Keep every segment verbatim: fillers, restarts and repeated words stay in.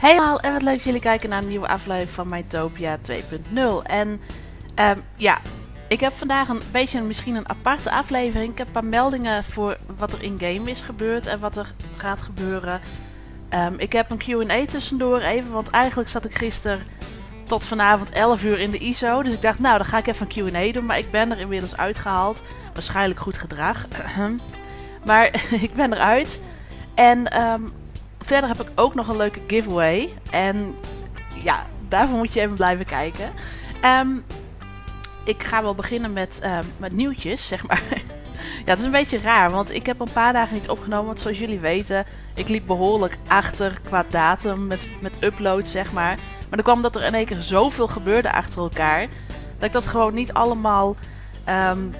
Hey allemaal en wat leuk dat jullie kijken naar een nieuwe aflevering van Minetopia twee punt nul. En um, ja, ik heb vandaag een beetje misschien een aparte aflevering. Ik heb een paar meldingen voor wat er in-game is gebeurd en wat er gaat gebeuren. Um, ik heb een Q en A tussendoor even, want eigenlijk zat ik gisteren tot vanavond elf uur in de I S O. Dus ik dacht, nou dan ga ik even een Q en A doen, maar ik ben er inmiddels uitgehaald. Waarschijnlijk goed gedrag. Maar ik ben eruit. En um, verder heb ik ook nog een leuke giveaway. En ja, daarvoor moet je even blijven kijken. Um, ik ga wel beginnen met, um, met nieuwtjes, zeg maar. Ja, het is een beetje raar, want ik heb een paar dagen niet opgenomen. Want zoals jullie weten, ik liep behoorlijk achter qua datum met, met upload, zeg maar. Maar dan kwam dat er in één keer zoveel gebeurde achter elkaar. Dat ik dat gewoon niet allemaal... Um,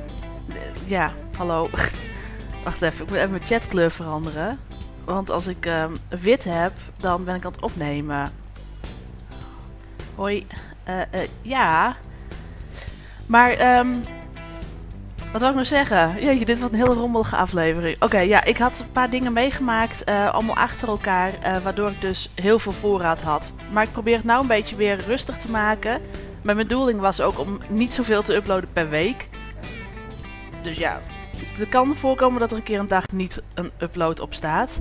ja, hallo... Wacht even, ik moet even mijn chatkleur veranderen. Want als ik um, wit heb, dan ben ik aan het opnemen. Hoi. Uh, uh, ja. Maar, um, wat wil ik nou zeggen? Jeetje, dit was een hele rommelige aflevering. Oké, okay, ja, ik had een paar dingen meegemaakt. Uh, allemaal achter elkaar. Uh, waardoor ik dus heel veel voorraad had. Maar ik probeer het nou een beetje weer rustig te maken. Mijn bedoeling was ook om niet zoveel te uploaden per week. Dus ja... Het kan voorkomen dat er een keer een dag niet een upload op staat.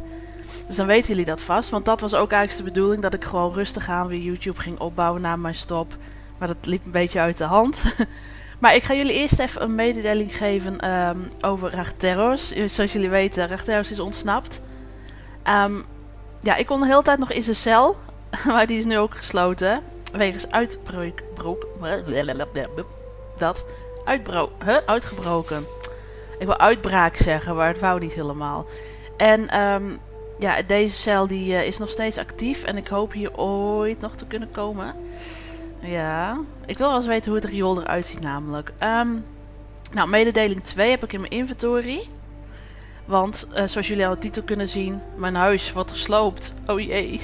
Dus dan weten jullie dat vast. Want dat was ook eigenlijk de bedoeling. Dat ik gewoon rustig aan weer YouTube ging opbouwen na mijn stop. Maar dat liep een beetje uit de hand. Maar ik ga jullie eerst even een mededeling geven um, over Ragteros. Zoals jullie weten, Ragteros is ontsnapt. Um, ja, ik kon de hele tijd nog in zijn cel. Maar die is nu ook gesloten. Wegens uitbroek... Broek, dat. Uitbro... Huh? Uitgebroken. Ik wil uitbraak zeggen, maar het wou niet helemaal. En um, ja, deze cel die, uh, is nog steeds actief. En ik hoop hier ooit nog te kunnen komen. Ja, ik wil wel eens weten hoe het riool eruit ziet namelijk. Um, nou, mededeling twee heb ik in mijn inventory. Want, uh, zoals jullie aan de titel kunnen zien, mijn huis wordt gesloopt. Oh jee.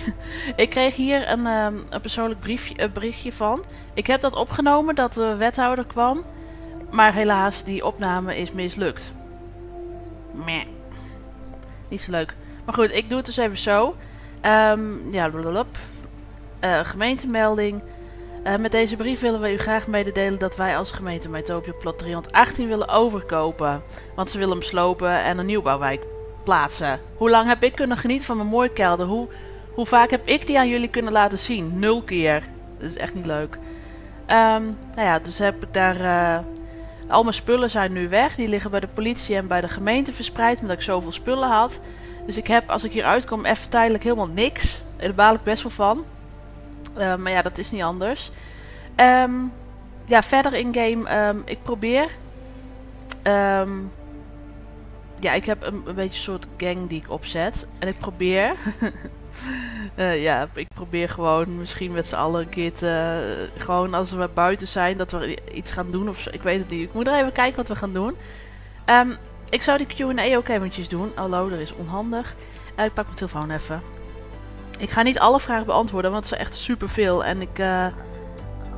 Ik kreeg hier een, um, een persoonlijk briefje, een berichtje van. Ik heb dat opgenomen dat de wethouder kwam. Maar helaas, die opname is mislukt. Meh. Niet zo leuk. Maar goed, ik doe het dus even zo. Um, ja, blablab. Uh, gemeentemelding. Uh, met deze brief willen we u graag mededelen dat wij als gemeente Minetopia plot driehonderdachttien willen overkopen. Want ze willen hem slopen en een nieuwbouwwijk plaatsen. Hoe lang heb ik kunnen genieten van mijn mooie kelder? Hoe, hoe vaak heb ik die aan jullie kunnen laten zien? Nul keer. Dat is echt niet leuk. Um, nou ja, dus heb ik daar... Uh, Al mijn spullen zijn nu weg. Die liggen bij de politie en bij de gemeente verspreid. Omdat ik zoveel spullen had. Dus ik heb, als ik hier uitkom, even tijdelijk helemaal niks. Daar baal ik best wel van. Uh, maar ja, dat is niet anders. Um, ja, verder in game. Um, ik probeer. Um, ja, ik heb een, een beetje een soort gang die ik opzet. En ik probeer. uh, ja, ik probeer gewoon misschien met z'n allen een keer te... Uh, gewoon als we buiten zijn dat we iets gaan doen of zo. Ik weet het niet. Ik moet er even kijken wat we gaan doen. Um, ik zou die Q en A ook eventjes doen. Hallo, dat is onhandig. Uh, ik pak mijn telefoon even. Ik ga niet alle vragen beantwoorden, want het zijn echt superveel. En ik... Uh,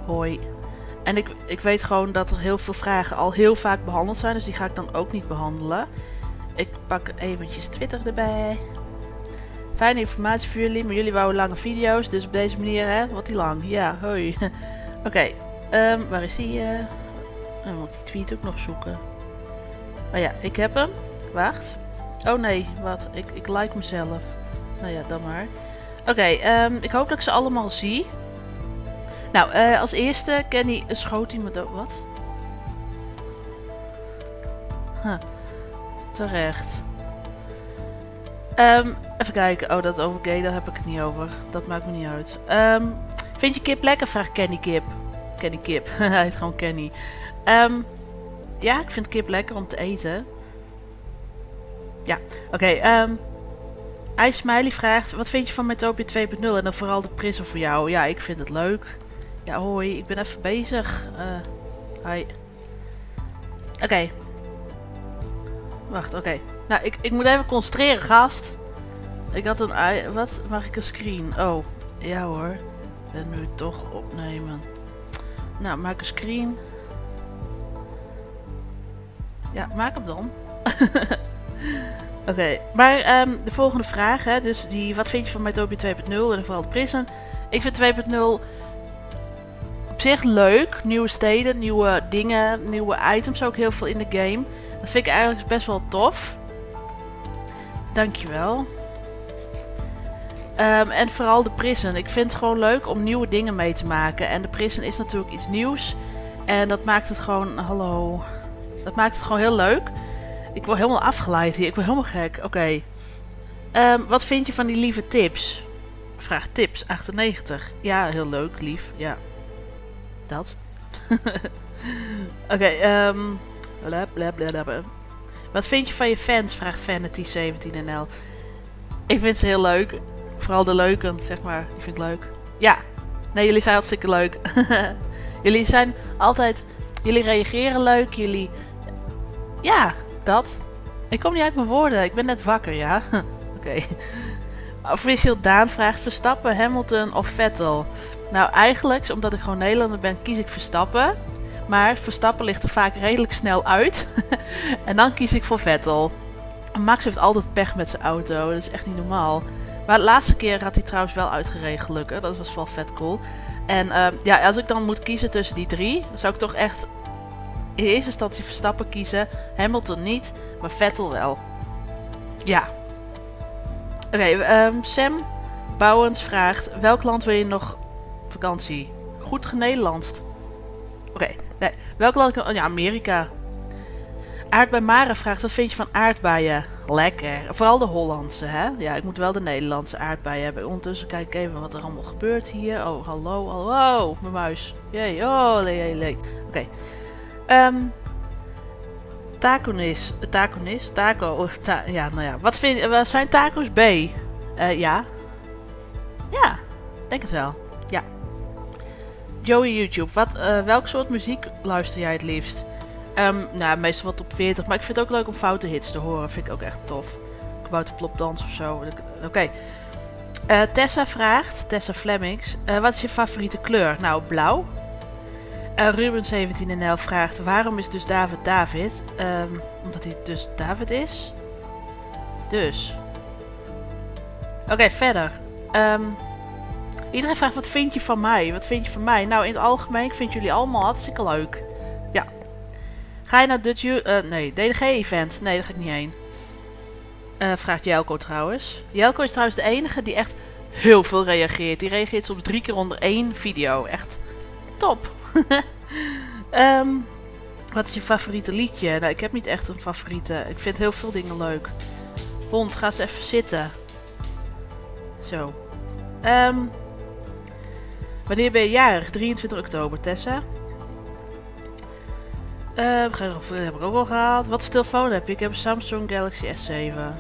hoi. En ik, ik weet gewoon dat er heel veel vragen al heel vaak behandeld zijn. Dus die ga ik dan ook niet behandelen. Ik pak eventjes Twitter erbij. Fijne informatie voor jullie, maar jullie wouden lange video's, dus op deze manier, hè, wordt die lang. Ja, hoi. Oké, okay, um, waar is die? Uh... Dan moet ik die tweet ook nog zoeken. Maar ja, ik heb hem. Wacht. Oh nee, wat? Ik, ik like mezelf. Nou ja, dan maar. Oké, okay, um, ik hoop dat ik ze allemaal zie. Nou, uh, als eerste Kenny, schoot hij me dood. Wat? Huh. Terecht. Um, even kijken. Oh, dat over gay, daar heb ik het niet over. Dat maakt me niet uit. Um, vind je kip lekker? Vraagt Kenny Kip. Kenny Kip. Hij heet gewoon Kenny. Um, ja, ik vind kip lekker om te eten. Ja, oké. Okay, um, IJsmiley vraagt, wat vind je van Minetopia twee punt nul? En dan vooral de prism voor jou. Ja, ik vind het leuk. Ja, hoi. Ik ben even bezig. Uh, hi. Oké. Okay. Wacht, oké. Okay. Nou, ik, ik moet even concentreren, gast. Ik had een... Wat? Mag ik een screen? Oh, ja hoor. En nu toch opnemen. Nou, maak een screen. Ja, maak hem dan. Oké, okay, maar um, de volgende vraag, hè, dus die, wat vind je van Minetopia twee punt nul en vooral de prison? Ik vind twee punt nul op zich leuk. Nieuwe steden, nieuwe dingen, nieuwe items ook heel veel in de game. Dat vind ik eigenlijk best wel tof. Dankjewel. Um, en vooral de prison. Ik vind het gewoon leuk om nieuwe dingen mee te maken. En de prison is natuurlijk iets nieuws. En dat maakt het gewoon... Hallo. Dat maakt het gewoon heel leuk. Ik word helemaal afgeleid hier. Ik word helemaal gek. Oké. Okay. Um, wat vind je van die lieve tips? Vraag tips. achtennegentig. Ja, heel leuk. Lief. Ja. Dat. Oké. Okay, um... Wat vind je van je fans? Vraagt Vanity zeventien N L. Ik vind ze heel leuk. Vooral de leuken, zeg maar. Die vind ik leuk. Ja. Nee, jullie zijn hartstikke leuk. Jullie zijn altijd... Jullie reageren leuk. Jullie... Ja, dat. Ik kom niet uit mijn woorden. Ik ben net wakker, ja. Oké. Okay. Official Daan vraagt Verstappen, Hamilton of Vettel? Nou, eigenlijk, omdat ik gewoon Nederlander ben, kies ik Verstappen. Maar Verstappen ligt er vaak redelijk snel uit. En dan kies ik voor Vettel. Max heeft altijd pech met zijn auto. Dat is echt niet normaal. Maar de laatste keer had hij trouwens wel uitgereden, gelukkig. Dat was wel vet cool. En uh, ja, als ik dan moet kiezen tussen die drie, zou ik toch echt in eerste instantie Verstappen kiezen. Hamilton niet, maar Vettel wel. Ja. Oké, okay, um, Sam Bouwens vraagt, welk land wil je nog vakantie? Goed genederlandst. Oké, okay, nee. Welk land? Ja, Amerika. Aardbei Mare vraagt, wat vind je van aardbeien? Lekker. Vooral de Hollandse, hè? Ja, ik moet wel de Nederlandse aardbeien hebben. Ondertussen kijk ik even wat er allemaal gebeurt hier. Oh, hallo, hallo, mijn muis. Jee, oh, lee, lee. Oké. Okay. Um, Taconis. Taconis? Taco. Ta ja, nou ja. Wat vind je? Zijn tacos B? Uh, ja. Ja, denk het wel. Ja. Joey YouTube. Wat, uh, welk soort muziek luister jij het liefst? Um, nou, meestal wat op veertig. Maar ik vind het ook leuk om foute hits te horen. Vind ik ook echt tof. Kabouterplopdans of zo. Oké. Okay. Uh, Tessa vraagt, Tessa Flemmings, uh, wat is je favoriete kleur? Nou, blauw. Uh, Ruben zeventien N L vraagt, waarom is dus David David? Um, omdat hij dus David is. Dus. Oké, okay, verder. Um, iedereen vraagt, wat vind je van mij? Wat vind je van mij? Nou, in het algemeen, ik vind jullie allemaal hartstikke leuk. Ja. Ga je naar Dutch U... Uh, nee, D D G-event. Nee, daar ga ik niet heen. Uh, vraagt Jelko trouwens. Jelko is trouwens de enige die echt heel veel reageert. Die reageert soms drie keer onder één video. Echt top. um, wat is je favoriete liedje? Nou, ik heb niet echt een favoriete. Ik vind heel veel dingen leuk. Hond, ga eens even zitten. Zo. Um, wanneer ben je jarig? drieëntwintig oktober, Tessa. Uh, dat heb ik ook al gehaald. Wat voor telefoon heb je? Ik heb een Samsung Galaxy S zeven.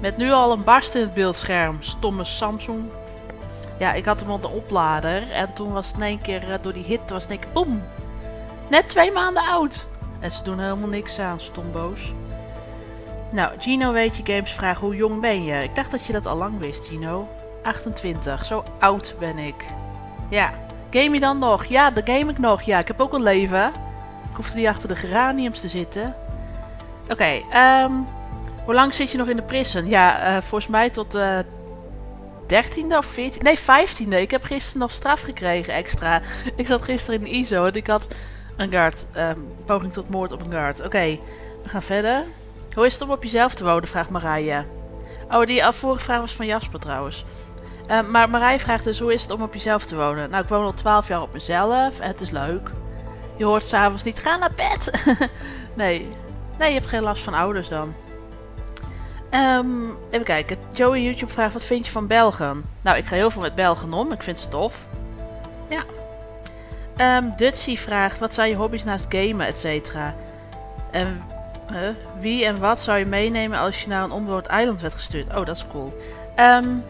Met nu al een barst in het beeldscherm. Stomme Samsung. Ja, ik had hem op de oplader. En toen was het in één keer uh, door die hit. was het in één keer boem. Net twee maanden oud. En ze doen helemaal niks aan. Stomboos. Nou, Gino weet je games vragen. Hoe jong ben je? Ik dacht dat je dat al lang wist, Gino. achtentwintig. Zo oud ben ik. Ja. Game je dan nog? Ja, dat game ik nog. Ja, ik heb ook een leven. Ik hoefde niet achter de geraniums te zitten. Oké, okay, um, hoe lang zit je nog in de prison? Ja, uh, volgens mij tot de uh, dertiende of veertiende. Nee, vijftiende. Ik heb gisteren nog straf gekregen extra. Ik zat gisteren in de I S O en ik had een guard. Um, poging tot moord op een guard. Oké, okay, we gaan verder. Hoe is het om op jezelf te wonen? Vraagt Marije. Oh, die vorige vraag was van Jasper trouwens. Uh, maar Marije vraagt dus, hoe is het om op jezelf te wonen? Nou, ik woon al twaalf jaar op mezelf en het is leuk. Je hoort s'avonds niet, ga naar bed! nee. nee, je hebt geen last van ouders dan. Um, even kijken. Joey YouTube vraagt, wat vind je van Belgen? Nou, ik ga heel veel met Belgen om. Ik vind ze tof. Ja. Um, Dutsie vraagt, wat zijn je hobby's naast gamen, et cetera? En uh, wie en wat zou je meenemen als je naar een onbewoond eiland werd gestuurd? Oh, dat is cool. Um,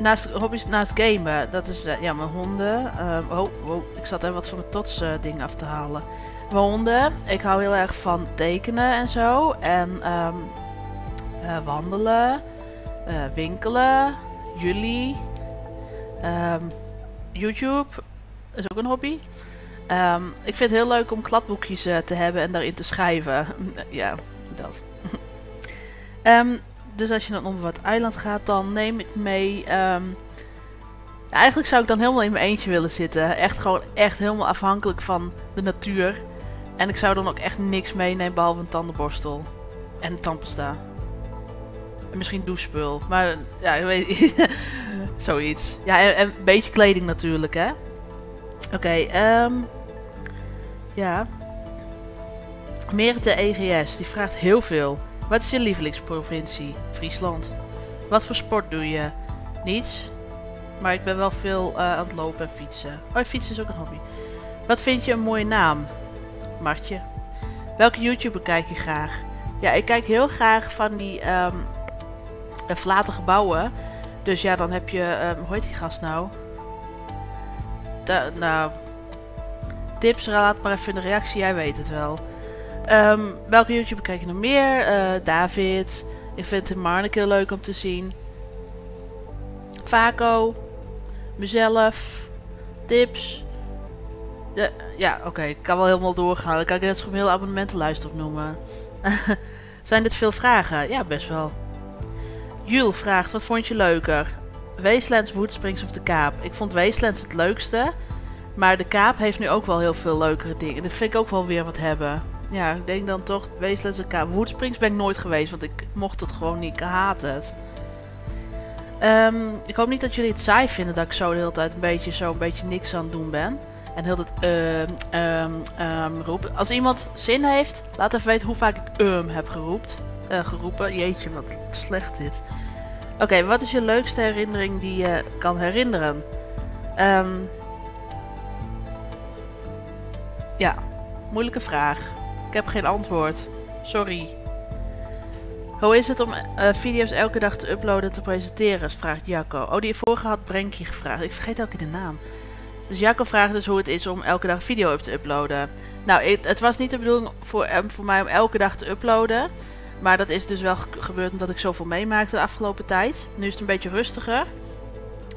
Naast hobby's, naast gamen, dat is ja, mijn honden. Uh, oh, wow, ik zat er wat van mijn tots uh, ding af te halen. Mijn honden, ik hou heel erg van tekenen en zo. En um, uh, wandelen, uh, winkelen, jullie. Um, YouTube is ook een hobby. Um, ik vind het heel leuk om kladboekjes uh, te hebben en daarin te schrijven. ja, dat. Um, dus als je dan om wat eiland gaat, dan neem ik mee... Um, eigenlijk zou ik dan helemaal in mijn eentje willen zitten. Echt gewoon echt helemaal afhankelijk van de natuur. En ik zou dan ook echt niks meenemen behalve een tandenborstel. En een tandpasta. En misschien douchespul. Maar ja, ik weet zoiets. Ja, en, en een beetje kleding natuurlijk, hè. Oké, okay, um, ja. Merite E G S, die vraagt heel veel. Wat is je lievelingsprovincie? Friesland. Wat voor sport doe je? Niets. Maar ik ben wel veel uh, aan het lopen en fietsen. Oh, fietsen is ook een hobby. Wat vind je een mooie naam? Martje. Welke YouTuber kijk je graag? Ja, ik kijk heel graag van die um, verlaten gebouwen. Dus ja, dan heb je... Um, hoe heet die gast nou? Da nou... Tips, laat maar even in de reactie. Jij weet het wel. Um, welke YouTuber kijk je nog meer? Uh, David. Ik vind Timarneke leuk om te zien. Vaco. Mezelf. Tips. De, ja, oké. Okay, ik kan wel helemaal doorgaan. Dan kan ik net zo'n hele abonnementenlijst opnoemen. Zijn dit veel vragen? Ja, best wel. Jules vraagt, wat vond je leuker? Wastelands, Woedsprings of de Kaap? Ik vond Wastelands het leukste. Maar de Kaap heeft nu ook wel heel veel leukere dingen. Dat vind ik ook wel weer wat hebben. Ja, ik denk dan toch Wastelands en Kaap. Woedsprings ben ik nooit geweest, want ik mocht het gewoon niet. Ik haat het. Um, ik hoop niet dat jullie het saai vinden dat ik zo de hele tijd een beetje, zo een beetje niks aan het doen ben. En heel dat um, um, um, roepen. Als iemand zin heeft, laat even weten hoe vaak ik um heb geroept, uh, geroepen. Jeetje, wat slecht dit. Oké, okay, wat is je leukste herinnering die je kan herinneren? Um, ja, moeilijke vraag. Ik heb geen antwoord. Sorry. Hoe is het om uh, video's elke dag te uploaden en te presenteren? Vraagt Jacco. Oh, die vorige had Brenkje gevraagd. Ik vergeet elke keer de naam. Dus Jacco vraagt dus hoe het is om elke dag een video te uploaden. Nou, het was niet de bedoeling voor, voor mij om elke dag te uploaden. Maar dat is dus wel gebeurd omdat ik zoveel meemaakte de afgelopen tijd. Nu is het een beetje rustiger.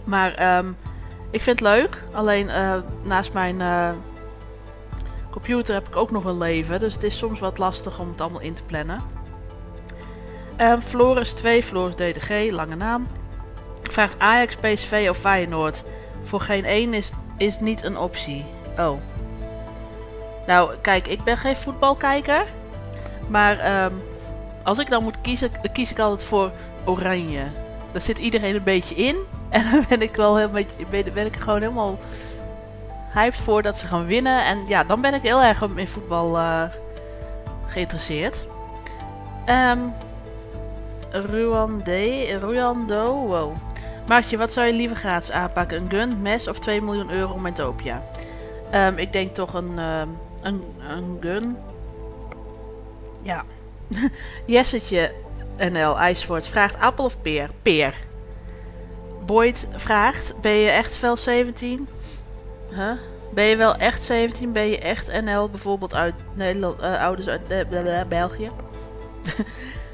Maar um, ik vind het leuk. Alleen uh, naast mijn uh, computer heb ik ook nog een leven. Dus het is soms wat lastig om het allemaal in te plannen. Um, Floris twee, Floris D D G, lange naam. Vraagt Ajax, P S V of Feyenoord? Voor geen één is... is niet een optie. Oh. Nou, kijk, ik ben geen voetbalkijker. Maar um, als ik dan moet kiezen, dan kies ik altijd voor oranje. Daar zit iedereen een beetje in. En dan ben ik wel heel beetje, ben, ben ik gewoon helemaal hyped voor dat ze gaan winnen. En ja, dan ben ik heel erg in voetbal uh, geïnteresseerd. Um, Ruandé, Ruando, wow. Maartje, wat zou je liever gratis aanpakken? Een gun, mes of twee miljoen euro om Minetopia? Um, ik denk toch een, um, een, een gun. Ja. Jessetje N L, IJsvoort, vraagt appel of peer? Peer. Boyd vraagt, ben je echt wel zeventien? Huh? Ben je wel echt zeventien? Ben je echt N L? Bijvoorbeeld uit Nederland, uh, ouders uit uh, België?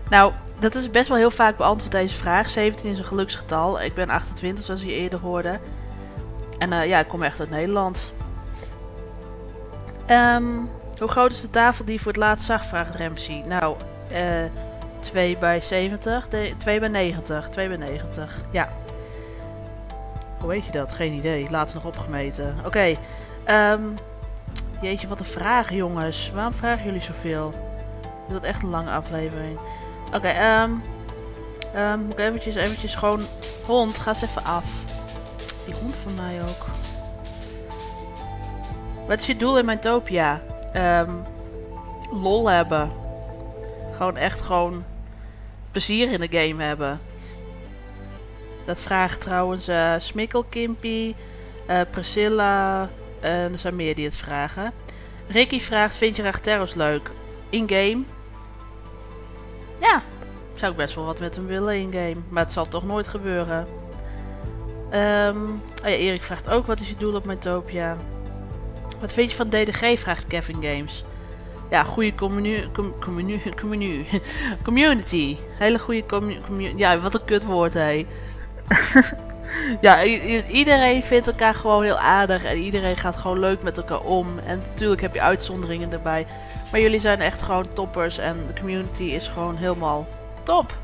Nou... Dat is best wel heel vaak beantwoord deze vraag. zeventien is een geluksgetal. Ik ben achtentwintig zoals je eerder hoorde. En uh, ja, ik kom echt uit Nederland. Um, hoe groot is de tafel die je voor het laatst zag? Vraagt Ramsey. Nou, uh, twee bij zeventig. twee bij negentig. twee bij negentig. Ja. Hoe weet je dat? Geen idee. Laatst nog opgemeten. Oké. Okay. Um, jeetje, wat een vraag jongens. Waarom vragen jullie zoveel? Dit wordt echt een lange aflevering. Oké, okay, ehm... Um, um, moet ik eventjes, eventjes gewoon... Hond, ga eens even af. Die hond van mij ook. Wat is je doel in Minetopia? Um, lol hebben. Gewoon echt gewoon... plezier in de game hebben. Dat vragen trouwens uh, Smikkel, Kimpy, uh, Priscilla... Uh, er zijn meer die het vragen. Ricky vraagt, vind je Ragteros leuk? In-game... Ja, zou ik best wel wat met hem willen in game. Maar het zal toch nooit gebeuren. Um, oh ja, Erik vraagt ook, wat is je doel op Minetopia? Wat vind je van D D G? Vraagt Kevin Games. Ja, goede communu... Com, communu, communu community. Hele goede community. Ja, wat een kutwoord, hé. Ja, iedereen vindt elkaar gewoon heel aardig. En iedereen gaat gewoon leuk met elkaar om. En natuurlijk heb je uitzonderingen erbij. Maar jullie zijn echt gewoon toppers en de community is gewoon helemaal Top.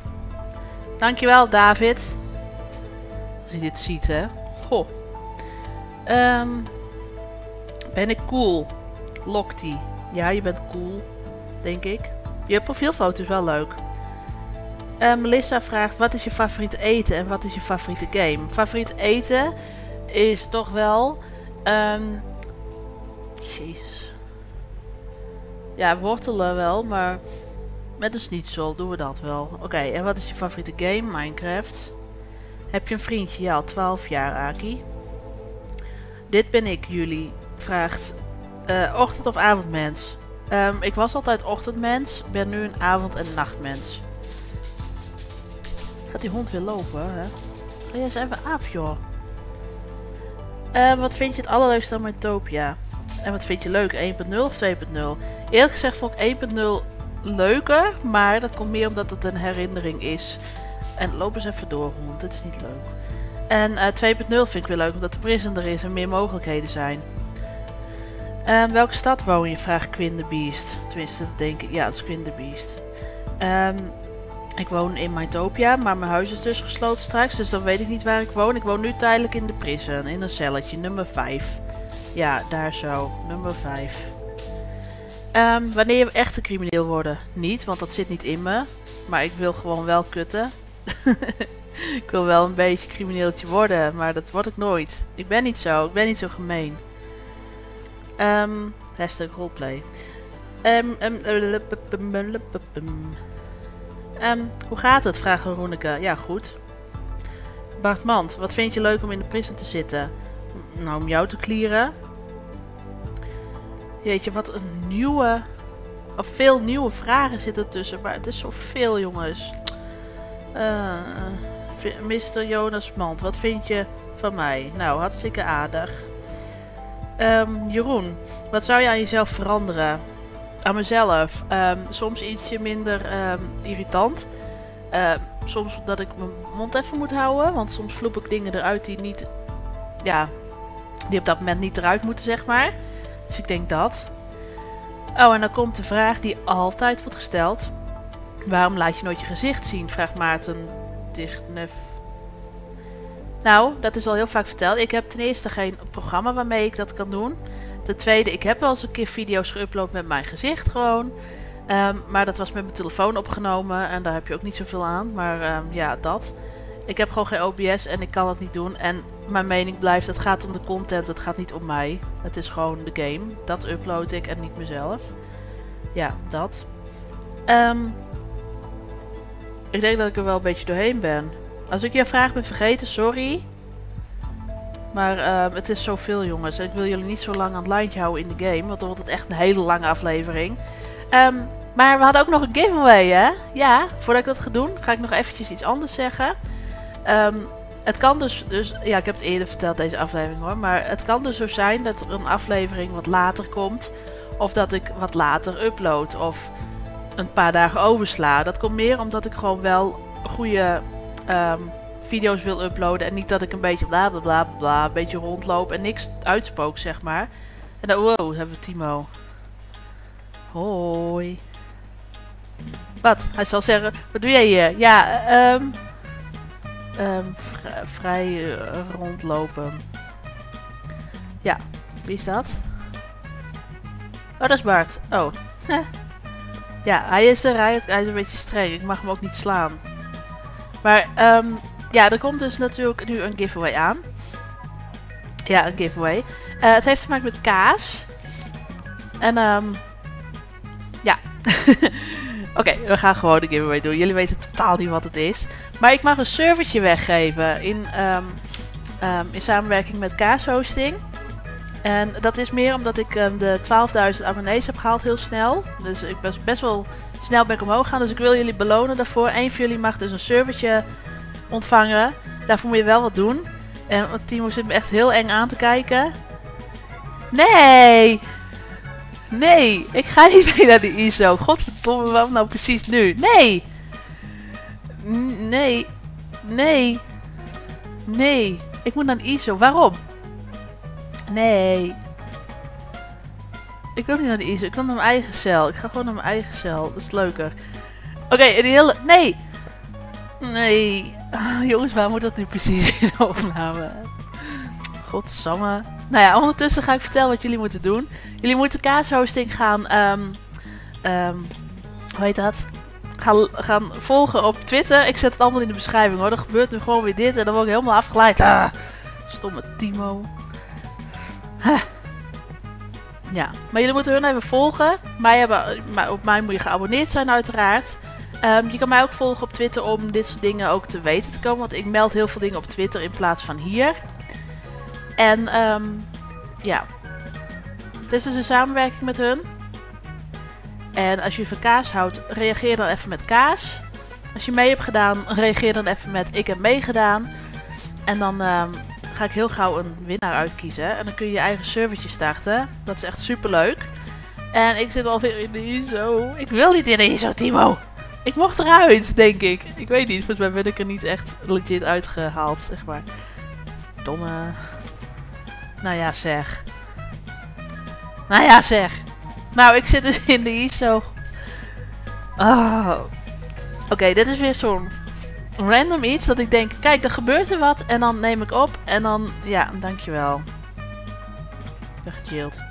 Dankjewel, David. Als je dit ziet, hè. Goh. Um, ben ik cool? Lokti. Ja, je bent cool. Denk ik. Je profielfoto is wel leuk. Uh, Melissa vraagt, wat is je favoriete eten en wat is je favoriete game? Favoriet eten is toch wel... Um, jezus. Ja, wortelen wel, maar... Met een schnitzel doen we dat wel. Oké, okay, en wat is je favoriete game? Minecraft. Heb je een vriendje? Ja, al twaalf jaar, Aki. Dit ben ik, jullie. Vraagt, uh, ochtend of avondmens? Um, ik was altijd ochtendmens, ben nu een avond- en nachtmens. Gaat die hond weer lopen, hè? Ga jij eens even af, joh. Uh, wat vind je het allerleukste aan Minetopia? En wat vind je leuk, één punt nul of twee punt nul? Eerlijk gezegd vond ik één punt nul leuker, maar dat komt meer omdat het een herinnering is. En loop eens even door, hond, dit is niet leuk. En uh, twee punt nul vind ik weer leuk, omdat de prison er is en meer mogelijkheden zijn. Um, welke stad woon je? Vraagt Quinn the Beast. Tenminste, dat denk ik. Ja, dat is Quinn the Beast. Um, ik woon in Minetopia, maar mijn huis is dus gesloopt straks. Dus dan weet ik niet waar ik woon. Ik woon nu tijdelijk in de prison. In een celletje. nummer vijf. Ja, daar zo. nummer vijf. Um, wanneer je echt een crimineel worden? Niet, want dat zit niet in me. Maar ik wil gewoon wel kutten. Ik wil wel een beetje crimineeltje worden. Maar dat word ik nooit. Ik ben niet zo. Ik ben niet zo gemeen. Um, hashtag roleplay. Um, um, um, hoe gaat het? Vraagt Roeneke. Ja, goed. Bart Mand, wat vind je leuk om in de prison te zitten? Nou, om jou te clearen. Jeetje, wat een nieuwe... Of veel nieuwe vragen zitten tussen. Maar het is zoveel, jongens. Uh, mister Jonas Mand, wat vind je van mij? Nou, hartstikke aardig. Um, Jeroen, wat zou je aan jezelf veranderen? Aan mezelf. Um, soms ietsje minder um, irritant. Uh, soms dat ik mijn mond even moet houden. Want soms vloep ik dingen eruit die niet... Ja, die op dat moment niet eruit moeten, zeg maar. Dus ik denk dat. Oh, en dan komt de vraag die altijd wordt gesteld. Waarom laat je nooit je gezicht zien? Vraagt Maarten Dichtnef. Nou, dat is al heel vaak verteld. Ik heb ten eerste geen programma waarmee ik dat kan doen. Ten tweede, ik heb wel eens een keer video's geüpload met mijn gezicht gewoon. Um, maar dat was met mijn telefoon opgenomen en daar heb je ook niet zoveel aan. Maar um, ja, dat. Ik heb gewoon geen O B S en ik kan het niet doen. En mijn mening blijft, het gaat om de content, het gaat niet om mij. Het is gewoon de game. Dat upload ik en niet mezelf. Ja, dat. Um, ik denk dat ik er wel een beetje doorheen ben. Als ik je vraag ben vergeten, sorry. Maar uh, het is zoveel, jongens. En ik wil jullie niet zo lang aan het lijntje houden in de game. Want dan wordt het echt een hele lange aflevering. Um, maar we hadden ook nog een giveaway, hè? Ja, voordat ik dat ga doen, ga ik nog eventjes iets anders zeggen. Um, het kan dus, dus... Ja, ik heb het eerder verteld, deze aflevering, hoor. Maar het kan dus zo zijn dat er een aflevering wat later komt. Of dat ik wat later upload. Of een paar dagen oversla. Dat komt meer omdat ik gewoon wel goede... Um, video's wil uploaden en niet dat ik een beetje bla bla bla bla, een beetje rondloop en niks uitspook, zeg maar. En dan, wow, hebben we Timo. Hoi. Wat? Hij zal zeggen, wat doe jij hier? Ja, ehm... Um, um, vri vrij uh, rondlopen. Ja, wie is dat? Oh, dat is Bart. Oh. Ja, hij is er, hij, hij is een beetje streng. Ik mag hem ook niet slaan. Maar um, ja, er komt dus natuurlijk nu een giveaway aan. Ja, een giveaway. Uh, het heeft te maken met kaas. En um, ja. Oké, okay, we gaan gewoon de giveaway doen. Jullie weten totaal niet wat het is. Maar ik mag een servertje weggeven in, um, um, in samenwerking met Kaashosting. En dat is meer omdat ik um, de twaalfduizend abonnees heb gehaald heel snel. Dus ik ben best wel... Snel ben ik omhoog gaan, dus ik wil jullie belonen daarvoor. Eén van jullie mag dus een servertje ontvangen. Daarvoor moet je wel wat doen. En Timo zit me echt heel eng aan te kijken. Nee! Nee! Ik ga niet mee naar die I S O. Godverdomme, waarom nou precies nu? Nee! Nee. Nee. Nee. Ik moet naar de I S O. Waarom? Nee. Ik wil niet naar de I S O, ik wil naar mijn eigen cel. Ik ga gewoon naar mijn eigen cel, dat is leuker. Oké, okay, en die hele... Nee! Nee. Oh, jongens, waar moet dat nu precies in de opname? Godsamme. Nou ja, ondertussen ga ik vertellen wat jullie moeten doen. Jullie moeten Kaashosting gaan... Um, um, hoe heet dat? Gaan, gaan volgen op Twitter. Ik zet het allemaal in de beschrijving hoor. Er gebeurt nu gewoon weer dit en dan word ik helemaal afgeleid. Ah, stomme Timo. Huh. Ja, maar jullie moeten hun even volgen. Mij hebben, op mij moet je geabonneerd zijn uiteraard. Um, je kan mij ook volgen op Twitter om dit soort dingen ook te weten te komen. Want ik meld heel veel dingen op Twitter in plaats van hier. En um, ja, dit is dus een samenwerking met hun. En als je van kaas houdt, reageer dan even met kaas. Als je mee hebt gedaan, reageer dan even met ik heb meegedaan. En dan um, ga ik heel gauw een winnaar uitkiezen. En dan kun je je eigen servertje starten. Dat is echt super leuk. En ik zit alweer in de I S O. Ik wil niet in de I S O, Timo. Ik mocht eruit, denk ik. Ik weet niet, volgens mij ben ik er niet echt legit uitgehaald, zeg maar. Verdomme. Nou ja, zeg. Nou ja, zeg. Nou, ik zit dus in de I S O. Oh. Oké, okay, dit is weer zo'n random iets dat ik denk, kijk, er gebeurt er wat en dan neem ik op en dan, ja, dankjewel. Ik ben gechilled.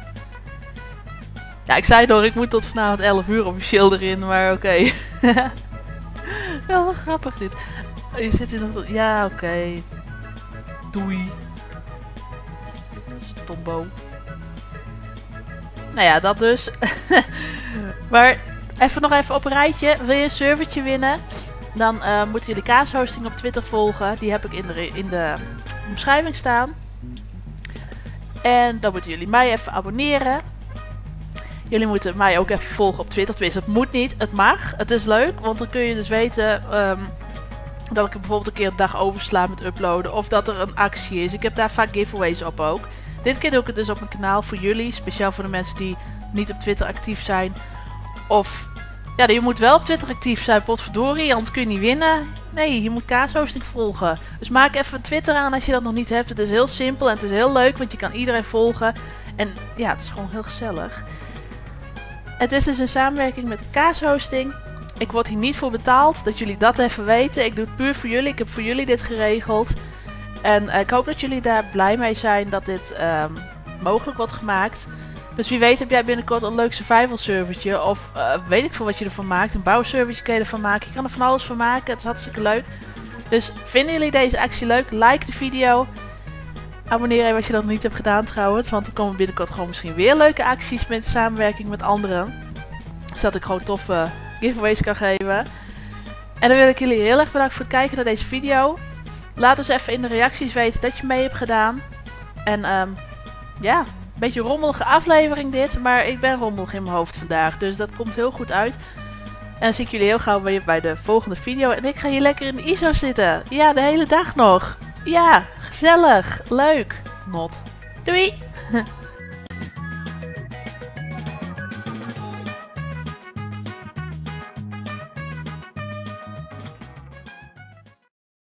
Ja, ik zei door, ik moet tot vanavond elf uur officieel erin, maar oké. Okay. Wel wat grappig dit. Oh, je zit in de... Ja, oké. Okay. Doei. Stombo. Nou ja, dat dus. Maar even nog even op een rijtje. Wil je een servertje winnen? Dan uh, moeten jullie Kaashosting op Twitter volgen. Die heb ik in de, in de omschrijving staan. En dan moeten jullie mij even abonneren. Jullie moeten mij ook even volgen op Twitter. Tenminste, het moet niet. Het mag. Het is leuk. Want dan kun je dus weten um, dat ik er bijvoorbeeld een keer een dag oversla met uploaden. Of dat er een actie is. Ik heb daar vaak giveaways op ook. Dit keer doe ik het dus op mijn kanaal voor jullie. Speciaal voor de mensen die niet op Twitter actief zijn. Of, ja, je moet wel op Twitter actief zijn, potverdorie. Anders kun je niet winnen. Nee, je moet Kaashosting volgen. Dus maak even Twitter aan als je dat nog niet hebt. Het is heel simpel en het is heel leuk, want je kan iedereen volgen. En ja, het is gewoon heel gezellig. Het is dus een samenwerking met Kaashosting. Ik word hier niet voor betaald, dat jullie dat even weten. Ik doe het puur voor jullie. Ik heb voor jullie dit geregeld. En ik hoop dat jullie daar blij mee zijn dat dit um, mogelijk wordt gemaakt. Dus wie weet heb jij binnenkort een leuk survival servertje. Of uh, weet ik veel wat je ervan maakt. Een bouwservertje kan je ervan maken. Je kan er van alles van maken. Het is hartstikke leuk. Dus vinden jullie deze actie leuk? Like de video. Abonneer je als je dat niet hebt gedaan trouwens. Want er komen binnenkort gewoon misschien weer leuke acties met samenwerking met anderen. Zodat ik gewoon toffe giveaways kan geven. En dan wil ik jullie heel erg bedanken voor het kijken naar deze video. Laat eens even in de reacties weten dat je mee hebt gedaan. En um, ja, een beetje rommelige aflevering dit. Maar ik ben rommelig in mijn hoofd vandaag. Dus dat komt heel goed uit. En dan zie ik jullie heel gauw weer bij de volgende video. En ik ga hier lekker in de I S O zitten. Ja, de hele dag nog. Ja, gezellig. Leuk. Not. Doei!